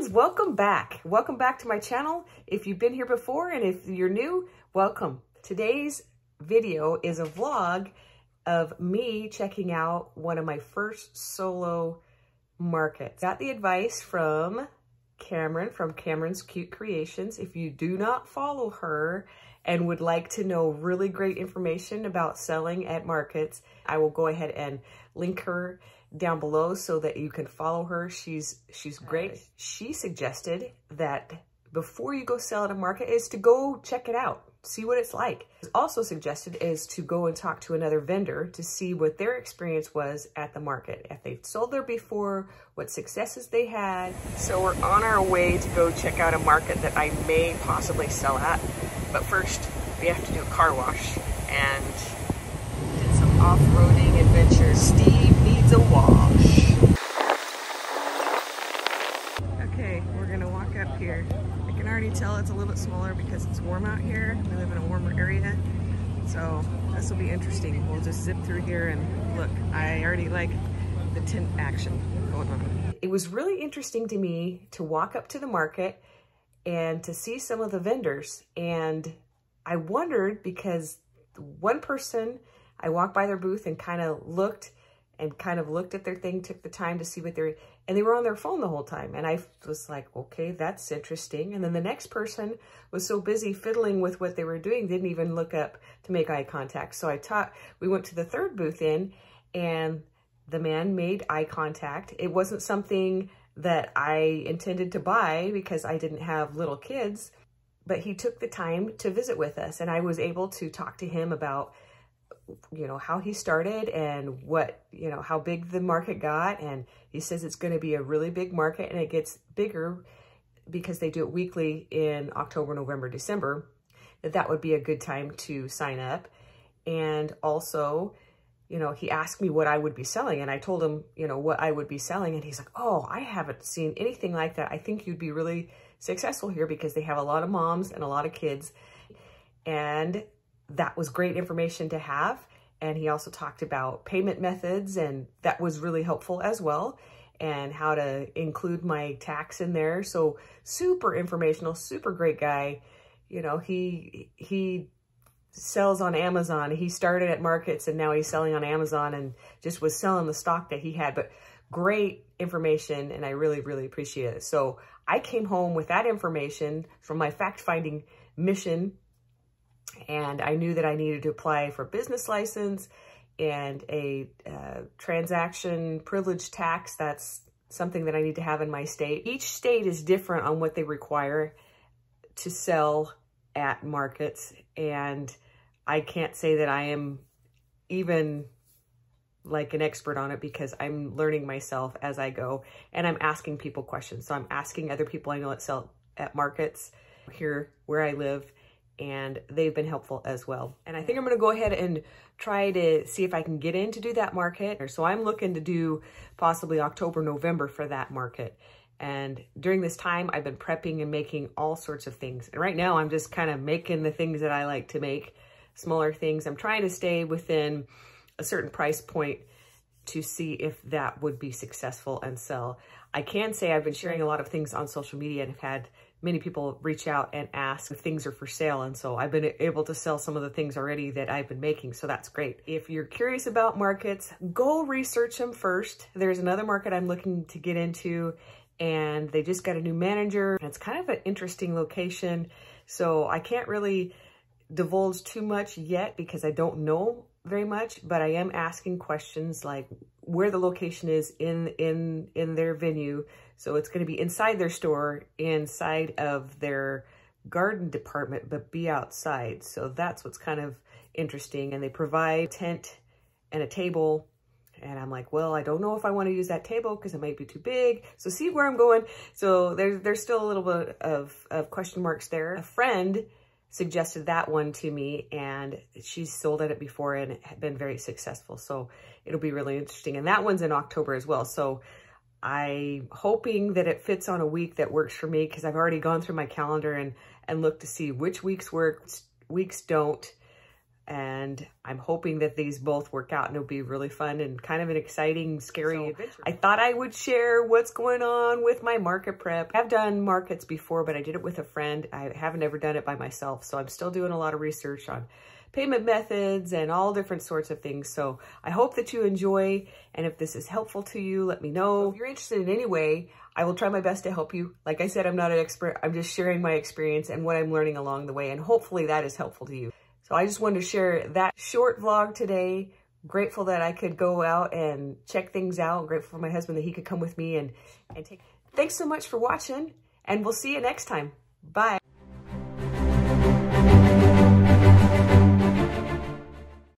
friends, welcome back. Welcome back to my channel. If you've been here before and if you're new, welcome. Today's video is a vlog of me checking out one of my first solo markets. Got the advice from Camryn from Camryn's Cute Creations. If you do not follow her and would like to know really great information about selling at markets, I will go ahead and link her down below so that you can follow her. She's great. She suggested that before you go sell at a market is to go check it out, see what it's like. Also suggested is to go and talk to another vendor to see what their experience was at the market, if they've sold there before, what successes they had. So we're on our way to go check out a market that I may possibly sell at, but first we have to do a car wash and did some off-roading adventures. Steve needs a wash. Okay, we're gonna walk up here. I can already tell it's a little bit smaller because it's warm out here. We live in a warmer area, so this will be interesting. We'll just zip through here and look. I already like the tent action going on. It was really interesting to me to walk up to the market and to see some of the vendors, and I wondered because one person, I walked by their booth and kind of looked at their thing, took the time to see what they're, and they were on their phone the whole time. And I was like, okay, that's interesting. And then the next person was so busy fiddling with what they were doing, didn't even look up to make eye contact. So we went to the third booth in and the man made eye contact. It wasn't something that I intended to buy because I didn't have little kids, but he took the time to visit with us. And I was able to talk to him about, you know, how he started and what, you know, how big the market got. And he says it's going to be a really big market and it gets bigger because they do it weekly in October, November, December, that would be a good time to sign up. And also, you know, he asked me what I would be selling and I told him, you know, what I would be selling. And he's like, oh, I haven't seen anything like that. I think you'd be really successful here because they have a lot of moms and a lot of kids. And that was great information to have. And he also talked about payment methods, and that was really helpful as well, and how to include my tax in there. So super informational, super great guy. You know, he sells on Amazon. He started at markets and now he's selling on Amazon and just was selling the stock that he had, but great information. And I really, really appreciate it. So I came home with that information from my fact-finding mission. And I knew that I needed to apply for a business license and a transaction privilege tax. That's something that I need to have in my state. Each state is different on what they require to sell at markets. And I can't say that I am even like an expert on it because I'm learning myself as I go. And I'm asking people questions. So I'm asking other people I know that sell at markets here where I live, and they've been helpful as well. And I think I'm gonna go ahead and try to see if I can get in to do that market. So I'm looking to do possibly October, November for that market. And during this time, I've been prepping and making all sorts of things. And right now I'm just kind of making the things that I like to make, smaller things. I'm trying to stay within a certain price point to see if that would be successful and sell. I can say I've been sharing a lot of things on social media and have had many people reach out and ask if things are for sale. And so I've been able to sell some of the things already that I've been making. So that's great. If you're curious about markets, go research them first. There's another market I'm looking to get into and they just got a new manager. It's kind of an interesting location. So I can't really divulge too much yet because I don't know very much, but I am asking questions like where the location is in their venue. So it's going to be inside their store, inside of their garden department, but be outside. So that's what's kind of interesting. And they provide a tent and a table. And I'm like, well, I don't know if I want to use that table because it might be too big. So see where I'm going. So there's still a little bit of question marks there. A friend suggested that one to me and she's sold at it before and had been very successful. So it'll be really interesting. And that one's in October as well. So I'm hoping that it fits on a week that works for me because I've already gone through my calendar and looked to see which weeks work, weeks don't. and I'm hoping that these both work out, and it'll be really fun and kind of an exciting, scary adventure. I thought I would share what's going on with my market prep. I've done markets before, but I did it with a friend. I haven't ever done it by myself, so I'm still doing a lot of research on payment methods and all different sorts of things. So I hope that you enjoy, and if this is helpful to you, let me know. So if you're interested in any way, I will try my best to help you. Like I said, I'm not an expert. I'm just sharing my experience and what I'm learning along the way, and hopefully that is helpful to you. So I just wanted to share that short vlog today. Grateful that I could go out and check things out. Grateful for my husband that he could come with me and take. Thanks so much for watching, and we'll see you next time. Bye.